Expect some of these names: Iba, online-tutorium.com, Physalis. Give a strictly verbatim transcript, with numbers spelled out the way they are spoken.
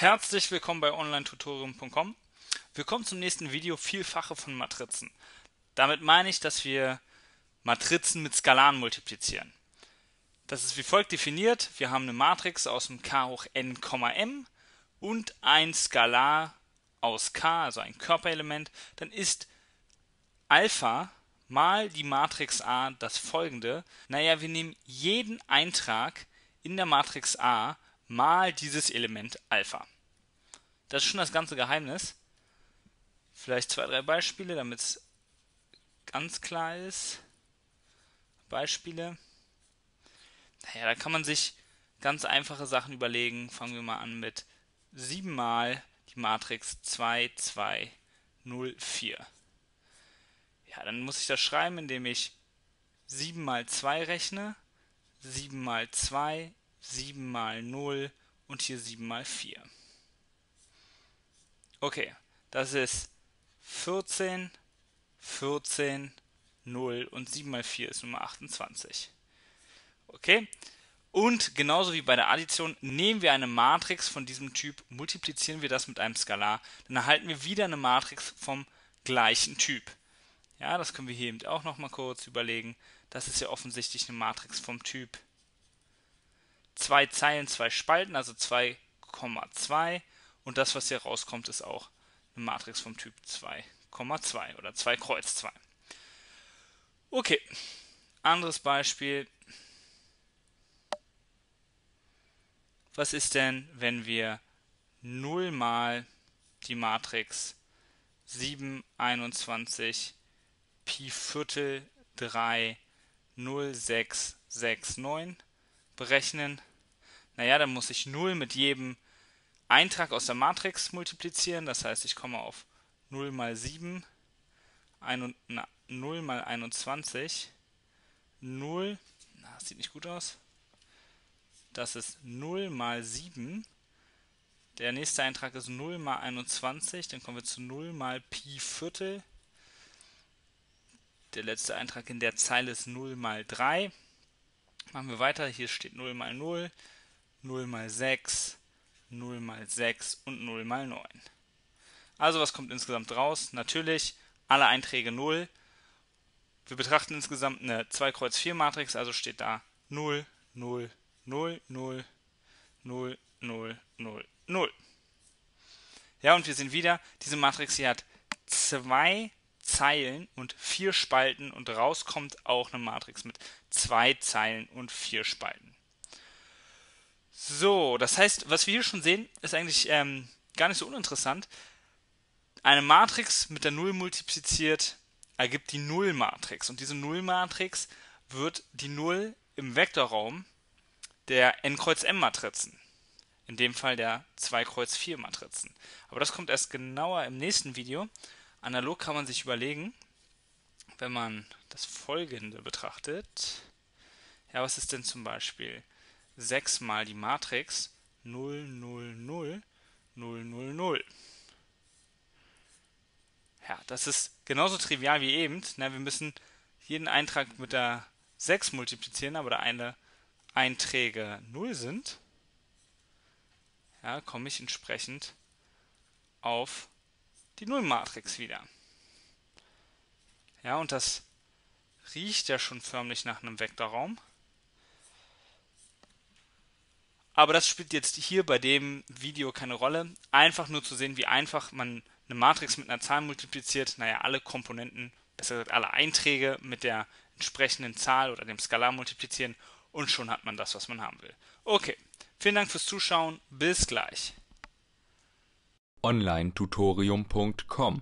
Herzlich willkommen bei online Tutorium punkt com. Willkommen zum nächsten Video Vielfache von Matrizen. Damit meine ich, dass wir Matrizen mit Skalaren multiplizieren. Das ist wie folgt definiert. Wir haben eine Matrix aus dem K hoch n, m und ein Skalar aus K, also ein Körperelement. Dann ist Alpha mal die Matrix A das folgende. Naja, wir nehmen jeden Eintrag in der Matrix A mal dieses Element Alpha. Das ist schon das ganze Geheimnis. Vielleicht zwei, drei Beispiele, damit es ganz klar ist. Beispiele. Naja, da kann man sich ganz einfache Sachen überlegen. Fangen wir mal an mit sieben mal die Matrix zwei, zwei, null, vier. Ja, dann muss ich das schreiben, indem ich sieben mal zwei rechne, sieben mal zwei, sieben mal null und hier sieben mal vier. Okay, das ist vierzehn, vierzehn, null und sieben mal vier ist Nummer achtundzwanzig. Okay, und genauso wie bei der Addition nehmen wir eine Matrix von diesem Typ, multiplizieren wir das mit einem Skalar, dann erhalten wir wieder eine Matrix vom gleichen Typ. Ja, das können wir hier eben auch nochmal kurz überlegen. Das ist ja offensichtlich eine Matrix vom Typ zwei Zeilen, zwei Spalten, also zwei Komma zwei, und das, was hier rauskommt, ist auch eine Matrix vom Typ zwei Komma zwei oder zwei Kreuz zwei. Okay, anderes Beispiel. Was ist denn, wenn wir null mal die Matrix sieben, einundzwanzig, Pi Viertel drei, null, sechs, sechs, neun berechnen? Naja, dann muss ich null mit jedem Eintrag aus der Matrix multiplizieren. Das heißt, ich komme auf null mal sieben, null mal einundzwanzig, null, na, das sieht nicht gut aus. Das ist null mal sieben. Der nächste Eintrag ist null mal einundzwanzig, dann kommen wir zu null mal Pi Viertel. Der letzte Eintrag in der Zeile ist null mal drei. Machen wir weiter, hier steht null mal null, null mal sechs, null mal sechs und null mal neun. Also was kommt insgesamt raus? Natürlich alle Einträge null. Wir betrachten insgesamt eine zwei Kreuz vier Matrix, also steht da null, null, null, null, null, null, null, null. Ja, und wir sehen wieder, diese Matrix hier hat zwei Zeilen und vier Spalten, und rauskommt auch eine Matrix mit zwei Zeilen und vier Spalten. So, das heißt, was wir hier schon sehen, ist eigentlich ähm, gar nicht so uninteressant. Eine Matrix mit der null multipliziert ergibt die null-Matrix, und diese null-Matrix wird die null im Vektorraum der n-Kreuz-m-Matrizen. In dem Fall der zwei Kreuz vier Matrizen. Aber das kommt erst genauer im nächsten Video. Analog kann man sich überlegen, wenn man das Folgende betrachtet. Ja, was ist denn zum Beispiel sechs mal die Matrix null, null, null, null, null, null? Ja, das ist genauso trivial wie eben. Na, wir müssen jeden Eintrag mit der sechs multiplizieren, aber da eine Einträge null sind, ja, komme ich entsprechend auf die Null-Matrix wieder. Ja, und das riecht ja schon förmlich nach einem Vektorraum. Aber das spielt jetzt hier bei dem Video keine Rolle. Einfach nur zu sehen, wie einfach man eine Matrix mit einer Zahl multipliziert. Naja, alle Komponenten, besser gesagt alle Einträge mit der entsprechenden Zahl oder dem Skalar multiplizieren, und schon hat man das, was man haben will. Okay, vielen Dank fürs Zuschauen. Bis gleich. online Tutorium punkt com